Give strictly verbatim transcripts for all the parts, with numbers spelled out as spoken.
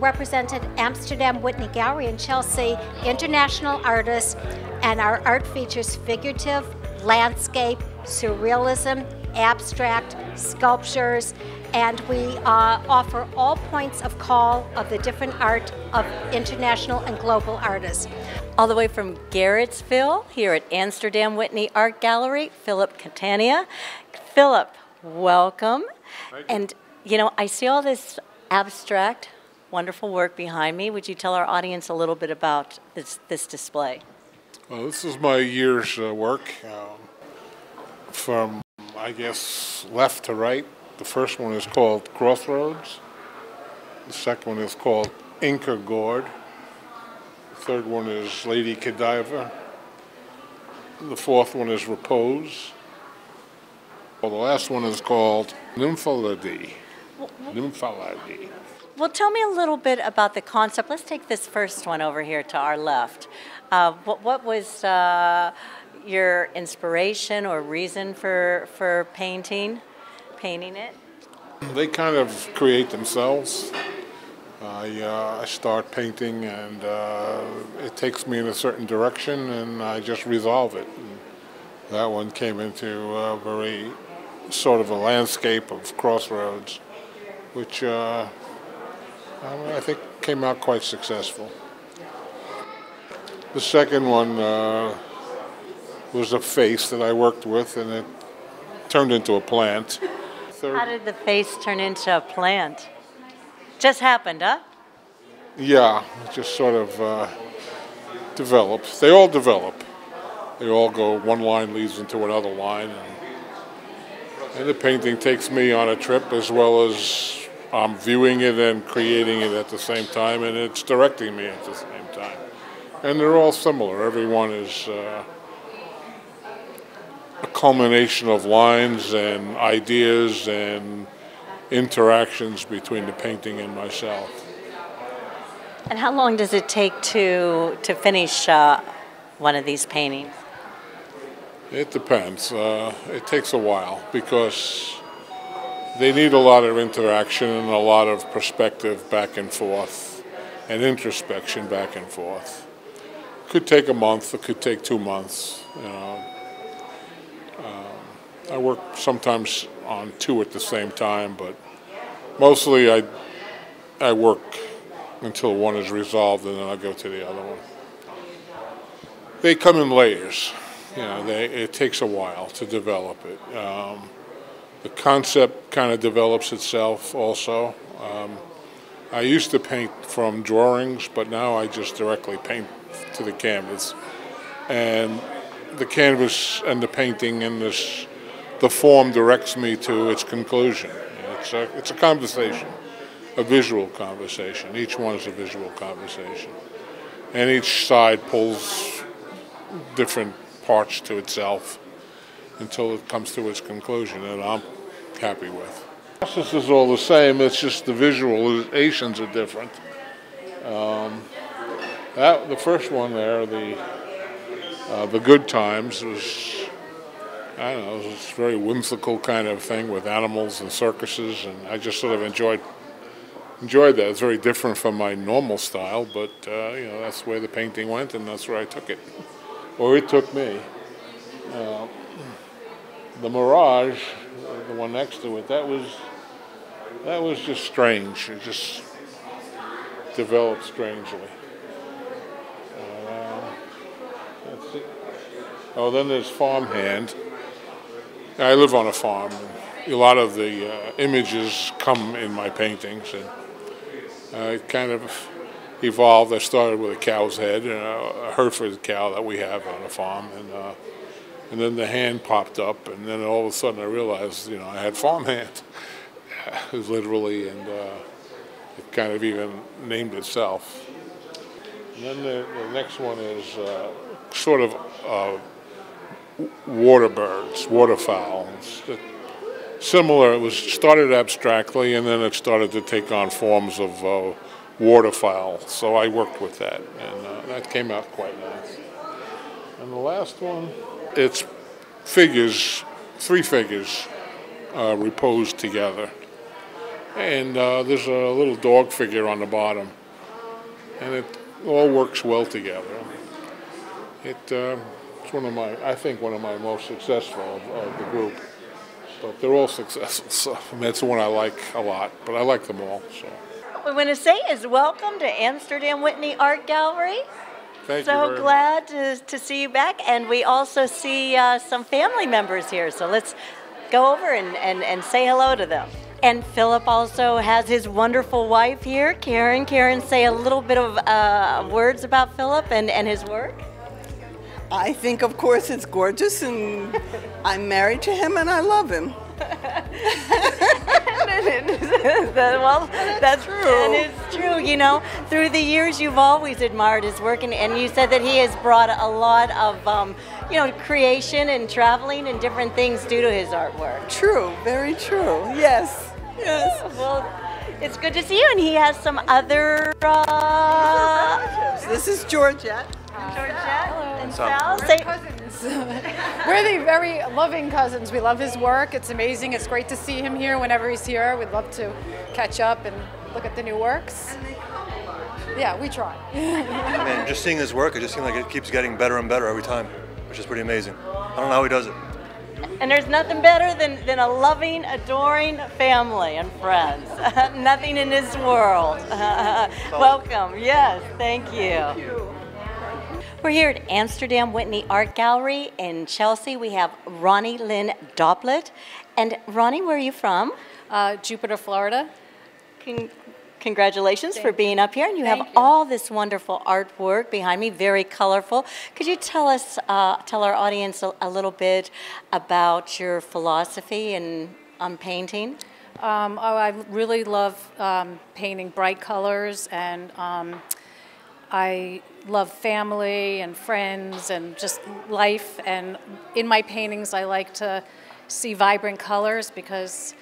represented Amsterdam Whitney Gallery in Chelsea, international artists, and our art features figurative, landscape, surrealism, abstract, sculptures, and we uh, offer all points of call of the different art of international and global artists. All the way from Garrettsville, here at Amsterdam Whitney Art Gallery, Philip Catania. Philip, welcome. Thank you. And you know, I see all this abstract, wonderful work behind me. Would you tell our audience a little bit about this, this display? Well, this is my year's uh, work, um, from, I guess, left to right. The first one is called Crossroads. The second one is called Inca Gord. The third one is Lady Cadaver. The fourth one is Repose. Well, the last one is called Nymphaladi. Well, Nymphaladi. Well, tell me a little bit about the concept. Let's take this first one over here to our left. Uh, what, what was uh, your inspiration or reason for for painting? Painting it? They kind of create themselves. I, uh, I start painting and uh, it takes me in a certain direction and I just resolve it. And that one came into a very sort of a landscape of Crossroads, which uh, I think came out quite successful. The second one uh, was a face that I worked with and it turned into a plant. Third. How did the face turn into a plant? Just happened, huh? Yeah, it just sort of uh, develops. They all develop. They all go, one line leads into another line. And, and the painting takes me on a trip as well as I'm viewing it and creating it at the same time, and it's directing me at the same time. And they're all similar. Everyone is uh, a culmination of lines and ideas and interactions between the painting and myself. And how long does it take to to finish uh, one of these paintings? It depends. Uh, it takes a while because they need a lot of interaction and a lot of perspective back and forth and introspection back and forth. It could take a month. It could take two months. You know. I work sometimes on two at the same time, but mostly I, I work until one is resolved and then I go to the other one. They come in layers. You know, they, it takes a while to develop it. Um, the concept kind of develops itself also. Um, I used to paint from drawings, but now I just directly paint to the canvas. And the canvas and the painting and this the form directs me to its conclusion. It's a, it's a conversation, a visual conversation. Each one is a visual conversation. And each side pulls different parts to itself until it comes to its conclusion, and I'm happy with. The process is all the same, it's just the visualizations are different. Um, that, the first one there, the, uh, the Good Times, was I don't know, it's a very whimsical kind of thing with animals and circuses, and I just sort of enjoyed enjoyed that. It's very different from my normal style, but uh, you know, that's where the painting went, and that's where I took it, or it took me. Uh, the Mirage, the one next to it, that was that was just strange. It just developed strangely. Uh, that's it. Oh, then there's Farmhand. I live on a farm. A lot of the uh, images come in my paintings, and uh, it kind of evolved. I started with a cow's head, and a Hereford cow that we have on a farm, and uh, and then the hand popped up, and then all of a sudden I realized, you know, I had Farmhand, literally, and uh, it kind of even named itself. And then the, the next one is uh, sort of. Uh, water birds, waterfowl. Similar, it was started abstractly and then it started to take on forms of uh, waterfowl. So I worked with that and uh, that came out quite nice. And the last one, it's figures, three figures uh, reposed together. and uh, there's a little dog figure on the bottom, and it all works well together. It, uh, it's one of my, I think, one of my most successful of, of the group. But they're all successful, so I mean, that's the one I like a lot, but I like them all. So what we want to say is welcome to Amsterdam Whitney Art Gallery. Thank so you very glad much. To, to see you back, and we also see uh, some family members here, so let's go over and, and, and say hello to them. And Philip also has his wonderful wife here, Karen. Karen, say a little bit of uh, words about Philip and, and his work. I think, of course, it's gorgeous, and I'm married to him, and I love him. Well, that's true. And it's true, you know. Through the years, you've always admired his work, and, and you said that he has brought a lot of, um, you know, creation and traveling and different things due to his artwork. True, very true. Yes, yes. Well, it's good to see you, and he has some other. Uh... This is Georgette. And Georgette and Sal. We're cousins. We're the very loving cousins. We love his work. It's amazing. It's great to see him here whenever he's here. We'd love to catch up and look at the new works. And they come. Yeah, we try. I mean, just seeing his work, it just seems like it keeps getting better and better every time, which is pretty amazing. I don't know how he does it. And there's nothing better than, than a loving, adoring family and friends. Nothing in this world. Welcome. Yes, thank you. Thank you. We're here at Amsterdam Whitney Art Gallery in Chelsea. We have Roni Lynn Doppelt. And Roni, where are you from? Uh, Jupiter, Florida. Con congratulations Thank for being up here. And you Thank have you. all this wonderful artwork behind me, very colorful. Could you tell us, uh, tell our audience a, a little bit about your philosophy in, on painting? Um, oh, I really love um, painting bright colors, and um, I love family and friends and just life, and in my paintings I like to see vibrant colors because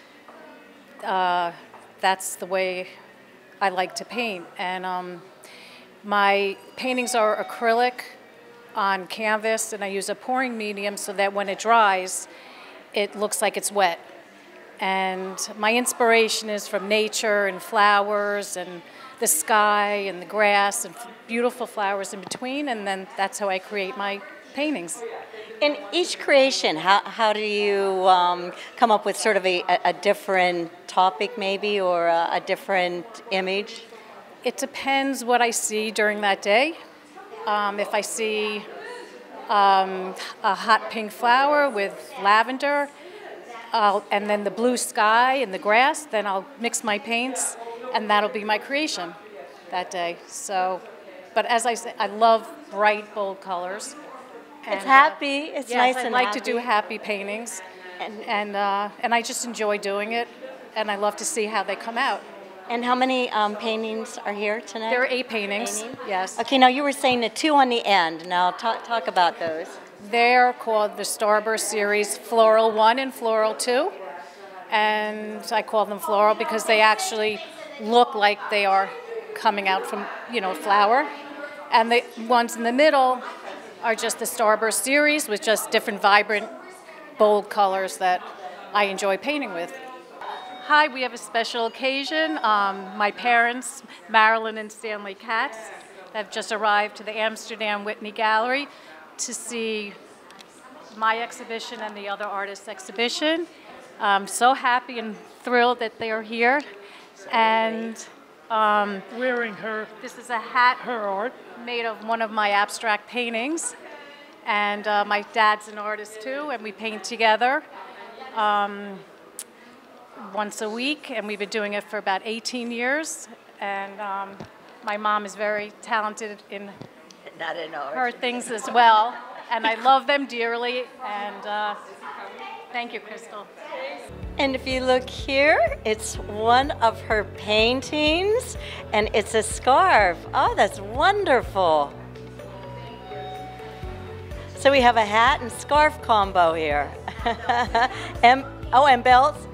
uh, that's the way I like to paint. And um, my paintings are acrylic on canvas, and I use a pouring medium so that when it dries it looks like it's wet. And my inspiration is from nature and flowers and the sky and the grass and beautiful flowers in between, and then that's how I create my paintings. In each creation, how, how do you um, come up with sort of a, a different topic maybe, or a, a different image? It depends what I see during that day. Um, if I see um, a hot pink flower with lavender uh, and then the blue sky and the grass, then I'll mix my paints. And that'll be my creation that day. So, but as I said, I love bright, bold colors. And it's happy. It's yes, nice I and like happy. to do happy paintings, and and uh, and I just enjoy doing it, and I love to see how they come out. And how many um, paintings are here tonight? There are eight paintings. Painting? Yes. Okay. Now you were saying the two on the end. Now talk talk about those. They're called the Starburst Series, Floral One and Floral Two, and I call them floral because they actually look like they are coming out from, you know, flower. And the ones in the middle are just the Starburst Series with just different vibrant, bold colors that I enjoy painting with. Hi, we have a special occasion. Um, my parents, Marilyn and Stanley Katz, have just arrived to the Amsterdam Whitney Gallery to see my exhibition and the other artists' exhibition. I'm so happy and thrilled that they are here. And um, wearing her, this is a hat, her art made of one of my abstract paintings, and uh, my dad's an artist too, and we paint together um, once a week, and we've been doing it for about eighteen years. And um, my mom is very talented in Not in art. her things as well, and I love them dearly. And uh, thank you, Crystal. And if you look here, it's one of her paintings, and it's a scarf. Oh, that's wonderful. So we have a hat and scarf combo here. and, oh, and belts.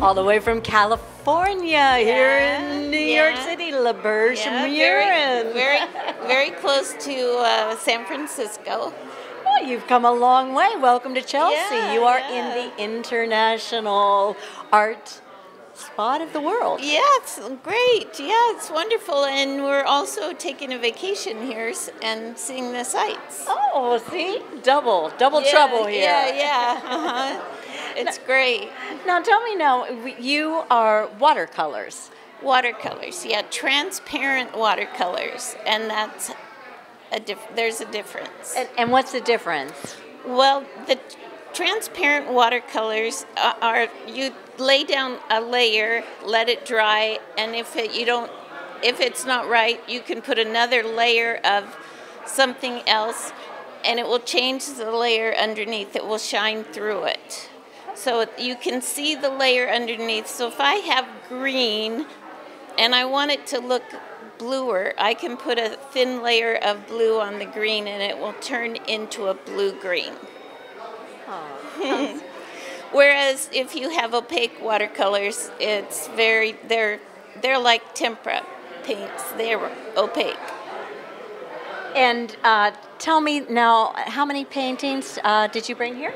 All the way from California, yeah, here in New yeah. York City, La Berge Murin. Yeah, very, very, very close to uh, San Francisco. Well, you've come a long way. Welcome to Chelsea. Yeah, you are yeah. in the international art spot of the world. Yeah, it's great. Yeah, it's wonderful. And we're also taking a vacation here and seeing the sights. Oh, see? Double. Double yeah, trouble here. Yeah, yeah. Uh-huh. It's great. Now, tell me now, you are watercolors. Watercolors, yeah, transparent watercolors, and that's a diff there's a difference. And, and what's the difference? Well, the transparent watercolors are, are you lay down a layer, let it dry, and if it you don't, if it's not right, you can put another layer of something else, and it will change the layer underneath. It will shine through it. So you can see the layer underneath. So if I have green and I want it to look bluer, I can put a thin layer of blue on the green and it will turn into a blue-green. Oh. Whereas if you have opaque watercolors, it's very, they're, they're like tempera paints. They're opaque. And uh, tell me now, how many paintings uh, did you bring here?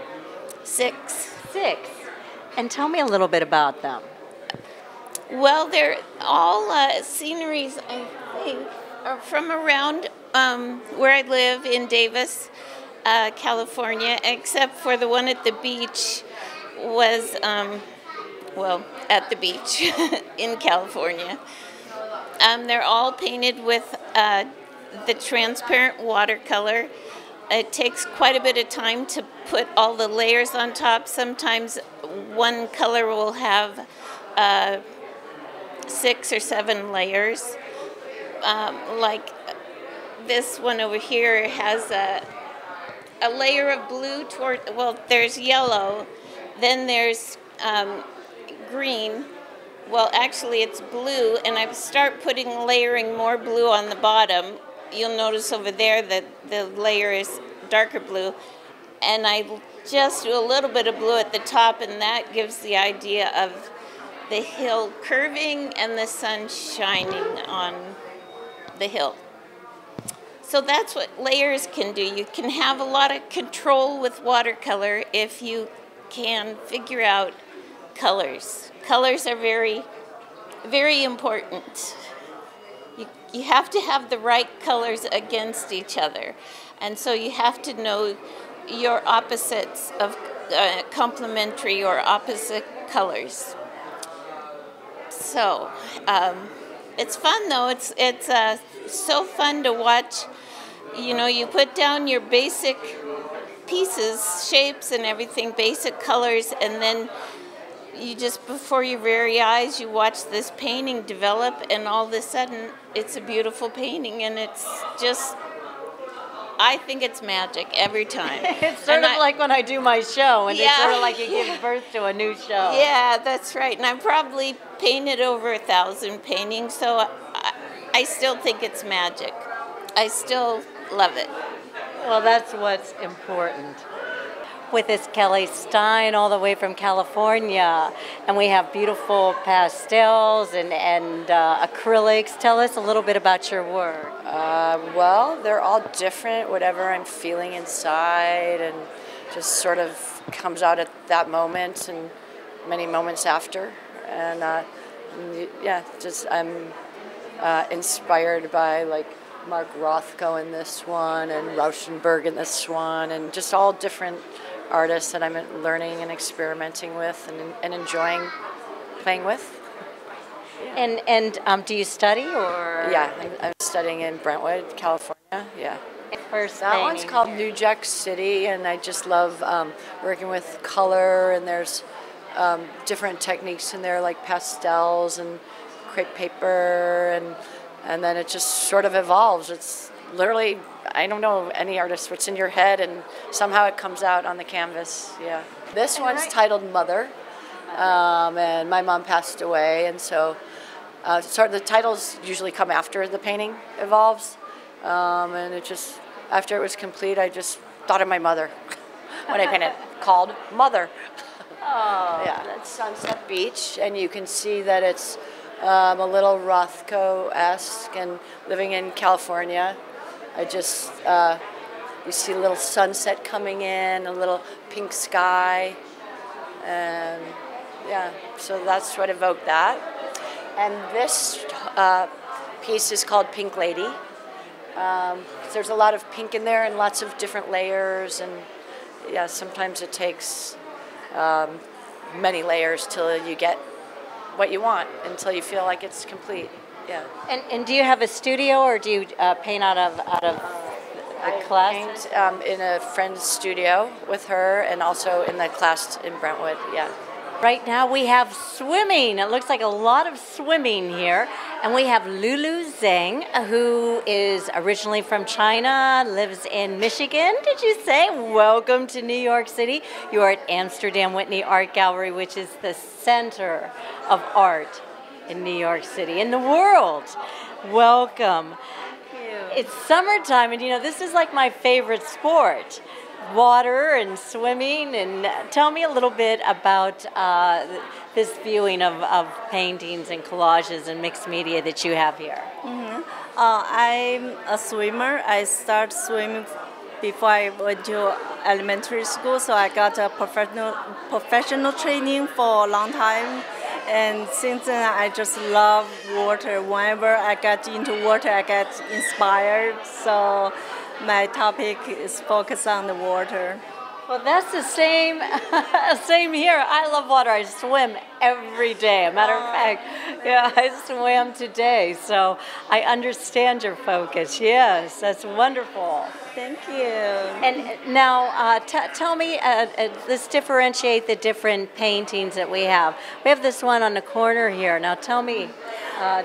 Six. Six. And tell me a little bit about them. Well, they're all uh, sceneries, I think, are from around um, where I live in Davis, uh, California, except for the one at the beach was, um, well, at the beach in California. Um, they're all painted with uh, the transparent watercolor. It takes quite a bit of time to put all the layers on top. Sometimes one color will have uh, six or seven layers. Um, like this one over here has a, a layer of blue toward, well, there's yellow, then there's um, green. Well, actually it's blue, and I start putting, layering more blue on the bottom. You'll notice over there that the layer is darker blue, and I just do a little bit of blue at the top, and that gives the idea of the hill curving and the sun shining on the hill. So that's what layers can do. You can have a lot of control with watercolor if you can figure out colors. Colors are very, very important. You have to have the right colors against each other. And so you have to know your opposites of uh, complementary or opposite colors. So um, it's fun though. It's, it's uh, so fun to watch. You know, you put down your basic pieces, shapes and everything, basic colors, and then you just, before your very eyes, you watch this painting develop, and all of a sudden, it's a beautiful painting, and it's just, I think it's magic every time. It's sort and of I, like when I do my show, and yeah, it's sort of like it yeah. gives birth to a new show. Yeah, that's right, and I've probably painted over a thousand paintings, so I, I still think it's magic. I still love it. Well, that's what's important. With us, Kelly Styne, all the way from California, and we have beautiful pastels and, and uh, acrylics. Tell us a little bit about your work. Uh, well, they're all different, whatever I'm feeling inside, and just sort of comes out at that moment and many moments after. And uh, yeah, just I'm uh, inspired by like Mark Rothko in this one, and Rauschenberg in this one, and just all different artists that I'm learning and experimenting with and, and enjoying playing with. And and um, do you study or? Yeah, I'm, I'm studying in Brentwood, California. Yeah. First that thing. One's called New Jack City, and I just love um, working with color. And there's um, different techniques in there, like pastels and crepe paper, and and then it just sort of evolves. It's literally, I don't know any artist, what's in your head, and somehow it comes out on the canvas, yeah. This one's titled Mother, um, and my mom passed away, and so uh, sort of the titles usually come after the painting evolves, um, and it just, after it was complete, I just thought of my mother when I painted it, called Mother. Oh, yeah, that's Sunset Beach, and you can see that it's um, a little Rothko-esque, and living in California, I just uh, You see a little sunset coming in, a little pink sky. Um, yeah, so that's what evoked that. And this uh, piece is called Pink Lady. Um, there's a lot of pink in there and lots of different layers, and yeah, sometimes it takes um, many layers till you get what you want, until you feel like it's complete. Yeah. And, and do you have a studio, or do you uh, paint out of out of a class? I paint um, in a friend's studio with her, and also in the class in Brentwood. Yeah. Right now we have swimming. It looks like a lot of swimming here. And we have Lulu Zheng, who is originally from China, lives in Michigan, did you say? Welcome to New York City. You are at Amsterdam Whitney Art Gallery, which is the center of art in New York City, in the world. Welcome. Thank you. It's summertime, and you know, this is like my favorite sport. Water and swimming. And tell me a little bit about uh, this viewing of, of paintings and collages and mixed media that you have here. Mm-hmm. uh, I'm a swimmer. I started swimming before I went to elementary school, so I got a professional, professional training for a long time. And since then, I just love water. Whenever I get into water, I get inspired. So my topic is focused on the water. Well, that's the same, same here. I love water. I swim every day. A matter of fact, yeah, I swam today, so I understand your focus. Yes, that's wonderful. Thank you. And now, uh, t tell me, uh, uh, let's differentiate the different paintings that we have. We have this one on the corner here. Now, tell me. Uh,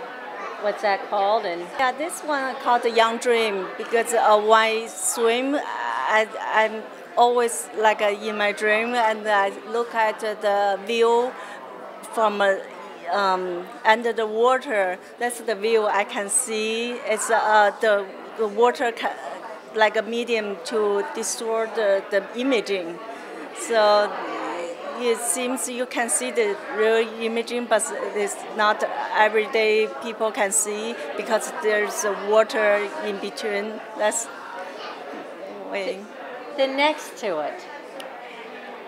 What's that called? And yeah, this one called the Young Dream, because uh, when I swim, I, I'm always like uh, in my dream, and I look at uh, the view from uh, um, under the water. That's the view I can see. It's uh, the, the water ca like a medium to distort the, the imaging. So it seems you can see the real imaging, but it's not everyday people can see, because there's water in between. That's way. The next to it.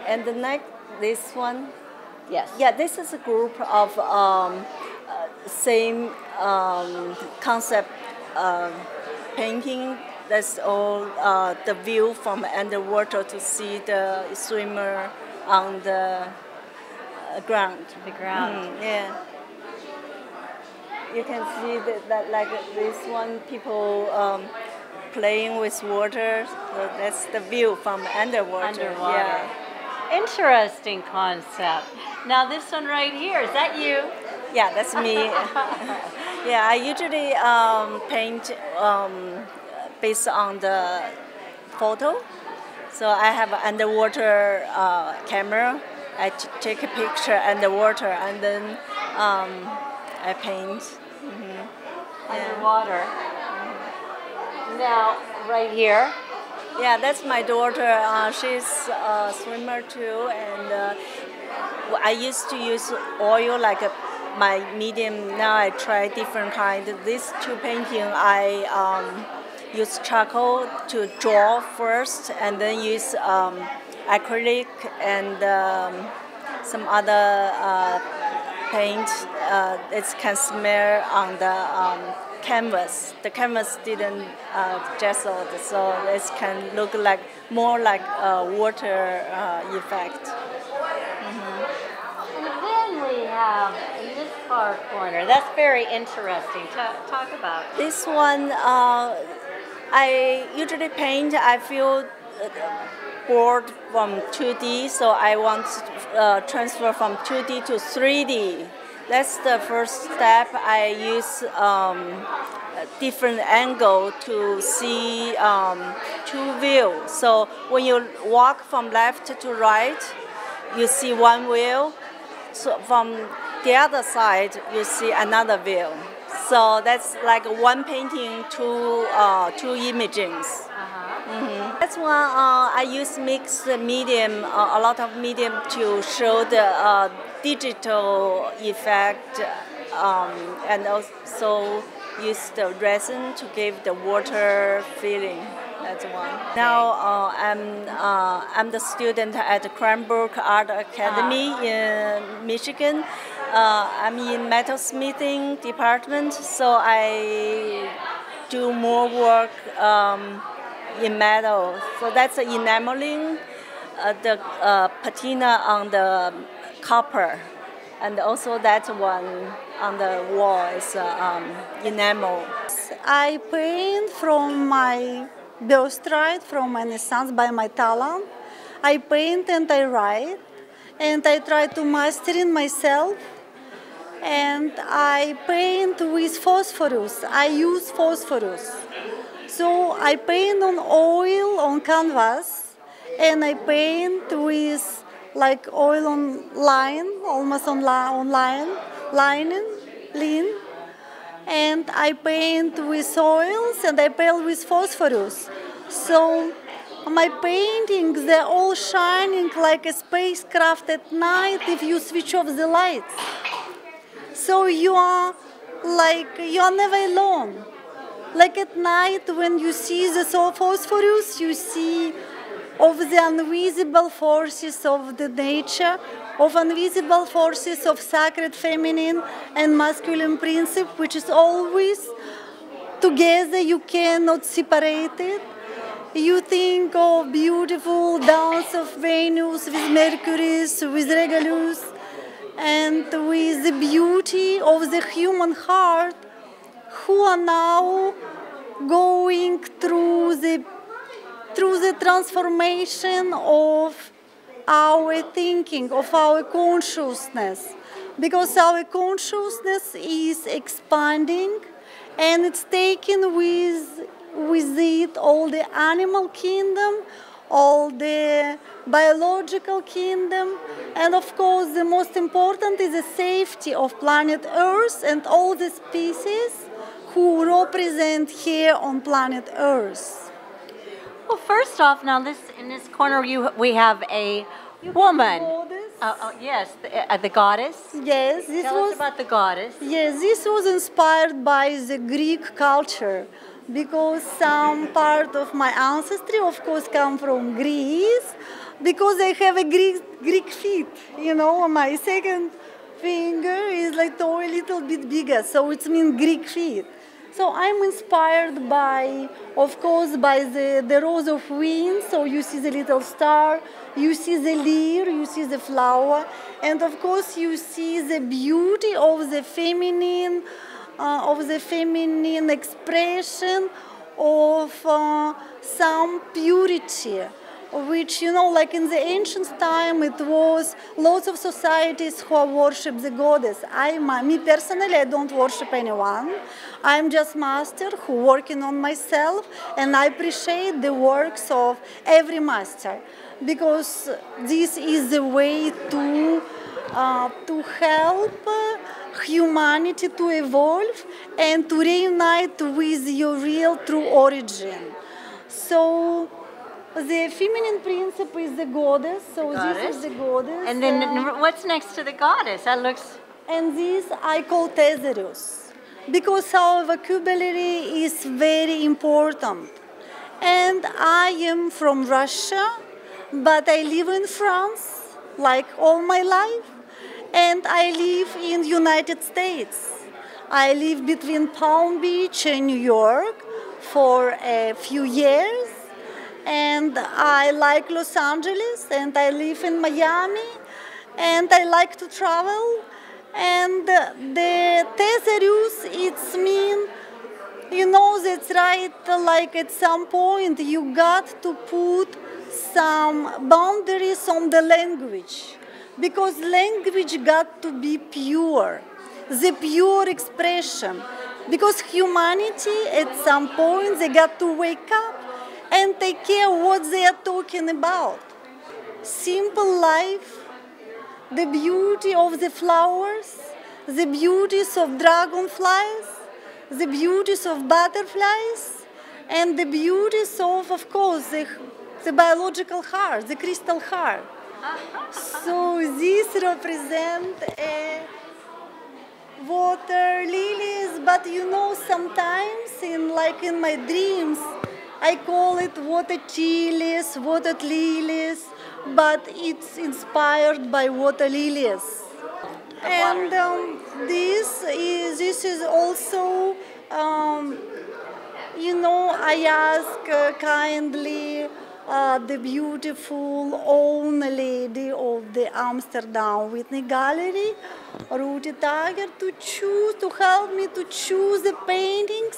And the next, this one? Yes. Yeah, this is a group of um, same um, concept uh, painting. That's all uh, the view from underwater to see the swimmer on the ground. The ground. Mm, yeah. You can see that, that like this one, people um, playing with water. So that's the view from underwater. Underwater. Yeah. Interesting concept. Now this one right here, is that you? Yeah, that's me. Yeah, I usually um, paint um, based on the photo. So I have an underwater uh, camera. I t take a picture underwater, and then um, I paint. Mm-hmm. Underwater. Yeah. Now, right here. Yeah, that's my daughter. Uh, she's a swimmer too, and uh, I used to use oil like a, my medium. Now I try different kind. These two paintings, I. Um, use charcoal to draw first, and then use um, acrylic and um, some other uh, paint. Uh, it can smear on the um, canvas. The canvas didn't uh, gesso, so it can look like more like a water uh, effect. Mm-hmm. And then we have far corner. That's very interesting. Talk, talk about it. This one. Uh, I usually paint. I feel bored from two D, so I want to uh, transfer from two D to three D. That's the first step. I use um, a different angle to see um, two views. So when you walk from left to right, you see one view. So from the other side, you see another view. So that's like one painting, two, uh, two images. Uh-huh. Mm-hmm. That's why uh, I use mixed medium, uh, a lot of medium to show the uh, digital effect, um, and also use the resin to give the water feeling. That's one. Okay. Now uh, I'm uh, I'm the student at Cranbrook Art Academy ah. in Michigan. Uh, I'm in metalsmithing department, so I do more work um, in metal. So that's the enameling, uh, the uh, patina on the copper, and also that one on the wall is uh, um, enamel. I paint from my birthright, from my naissance, by my talent. I paint and I write, and I try to master it myself. And I paint with phosphorus. I use phosphorus. So I paint on oil, on canvas, and I paint with like oil on line, almost on, li on line, lining, lean. And I paint with oils and I paint with phosphorus. So my paintings, they're all shining like a spacecraft at night if you switch off the lights. So you are like, you are never alone. Like at night when you see the phosphorus, you see of the invisible forces of the nature, of invisible forces of sacred feminine and masculine principle, which is always together, you cannot separate it. You think of beautiful dance of Venus with Mercury, with Regulus, and with the beauty of the human heart, who are now going through the, through the transformation of our thinking, of our consciousness. Because our consciousness is expanding and it's taken with, with it all the animal kingdom, all the biological kingdom, and of course the most important is the safety of planet Earth and all the species who represent here on planet Earth. Well, first off, now this in this corner you we have a you woman. Uh, oh, yes, the, uh, the goddess. Yes, this Tell was us about the goddess. Yes, this was inspired by the Greek culture, because some part of my ancestry, of course, come from Greece, because I have a Greek, Greek feet, you know, my second finger is like a little bit bigger, so it's mean Greek feet. So I'm inspired by, of course, by the, the rose of wind, so you see the little star, you see the leaf, you see the flower, and of course you see the beauty of the feminine, Uh, of the feminine expression of uh, some purity, which, you know, like in the ancient time, it was lots of societies who worship the goddess. I, my, me personally, I don't worship anyone. I'm just master who working on myself, and I appreciate the works of every master, because this is the way to uh, to help uh, humanity to evolve and to reunite with your real true origin. So the feminine principle is the goddess. So the goddess. This is the goddess. And then uh, what's next to the goddess? That looks. And this I call Tetherius, because our vocabulary is very important. And I am from Russia, but I live in France like all my life. And I live in United States. I live between Palm Beach and New York for a few years. And I like Los Angeles, and I live in Miami, and I like to travel. And the Tetherius, it's mean, you know, that's right, like at some point you got to put some boundaries on the language. Because language got to be pure, the pure expression. Because humanity, at some point, they got to wake up and take care what they are talking about. Simple life, the beauty of the flowers, the beauties of dragonflies, the beauties of butterflies, and the beauties of, of course, the, the biological heart, the crystal heart. So these represent uh, water lilies, but you know, sometimes in like in my dreams, I I call it water chilies, water lilies, but it's inspired by water lilies. And um, this is this is also, um, you know, I ask uh, kindly uh, the beautiful owner lady of the Amsterdam Whitney Gallery, Ruthie Tucker, to choose, to help me to choose the paintings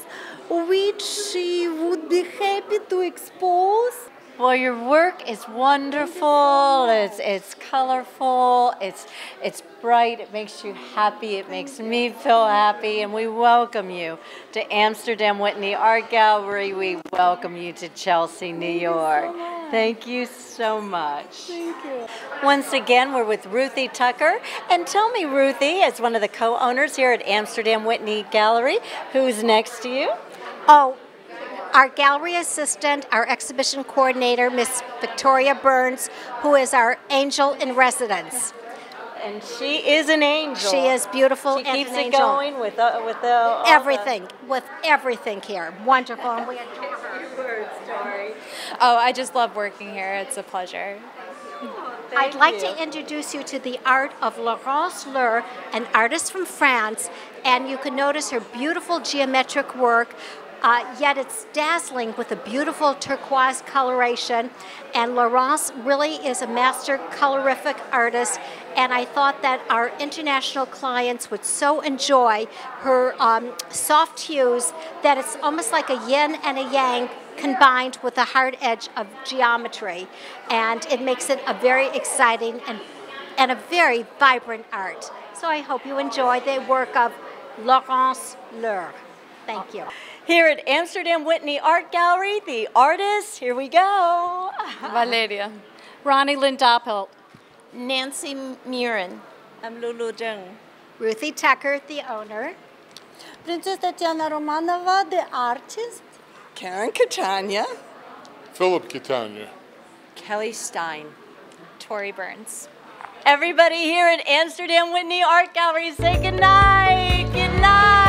which she would be happy to expose. Well, your work is wonderful. It's it's colorful. It's it's bright. It makes you happy. It makes me feel happy. And we welcome you to Amsterdam Whitney Art Gallery. We welcome you to Chelsea, New York. Thank you so much. Thank you. Once again, we're with Ruthie Tucker. And tell me, Ruthie, as one of the co-owners here at Amsterdam Whitney Gallery, who's next to you? Oh. Our gallery assistant, our exhibition coordinator, Miss Victoria Burns, who is our angel in residence. And she is an angel. She is beautiful. She keeps it going with uh, with uh, everything, the... with everything here. Wonderful. And we adore her. Oh, I just love working here. It's a pleasure. Oh, I'd like you. to introduce you to the art of Laurence Lher, an artist from France, and you can notice her beautiful geometric work. Uh, yet it's dazzling with a beautiful turquoise coloration, and Laurence really is a master colorific artist, and I thought that our international clients would so enjoy her um, soft hues that it's almost like a yin and a yang combined with the hard edge of geometry, and it makes it a very exciting and, and a very vibrant art. So I hope you enjoy the work of Laurence Lher. Thank you. Here at Amsterdam Whitney Art Gallery, the artists, here we go. Valeria. Roni Lynn Doppelt. Nancy Murin. I'm Lulu Zheng. Ruthie Tucker, the owner. Princess Tatiana Romanova, the artist. Karen Catania. Philip Catania. Kelly Styne. Tori Burns. Everybody here at Amsterdam Whitney Art Gallery, say goodnight. Goodnight.